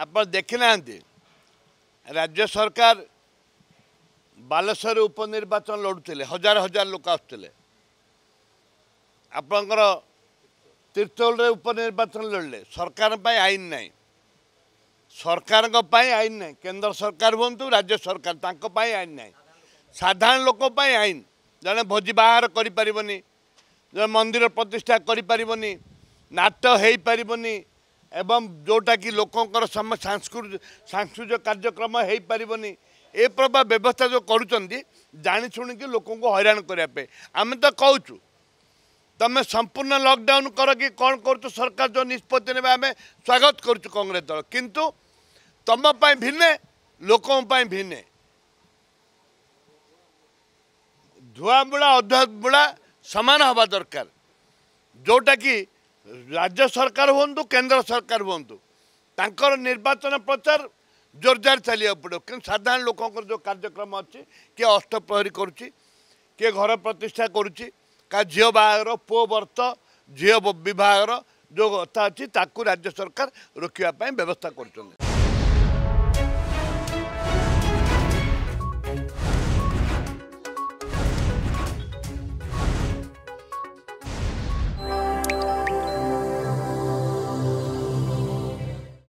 आप देखि ना राज्य सरकार बालेश्वर उपनिर्वाचन लड़ुते हजार हजार लोक आसुले आपणकर तीर्तोल उपनिर्वाचन लड़ले सरकार पर आईन ना सरकार आईन ना केंद्र सरकार हूँ राज्य सरकार तक आईन ना साधारण लोक आईन जड़े भोजी बाहर कर मंदिर प्रतिष्ठा करें नाट हो पारनि एवं जोटा कि लोकंर सांस्कृतिक कार्यक्रम हो पारनि ए प्रकार व्यवस्था जो करुणिकी लोक हैरान करने आम तो कहचु तुम संपूर्ण लॉकडाउन कर कि कौन कर सरकार जो निष्पत्ति ने आम स्वागत करुँ कांग्रेस दल किंतु तुमपाई भिन्ने लोक भिन्ने धुआ बुला अधुआ बुला सामान हवा दरकार जोटा कि राज्य सरकार हूँ केंद्र सरकार हूँ तांकर निर्वाचन प्रचार जोरदार चलिया पड़ो कि साधारण लोकंर जो कार्यक्रम अच्छी किए अष्टप्रहरी करुच्ची किए घर प्रतिष्ठा करुच्ची का झील बाहर पु बर्त झील विभाग जो कथा अच्छी राज्य सरकार रोकवाई व्यवस्था कर।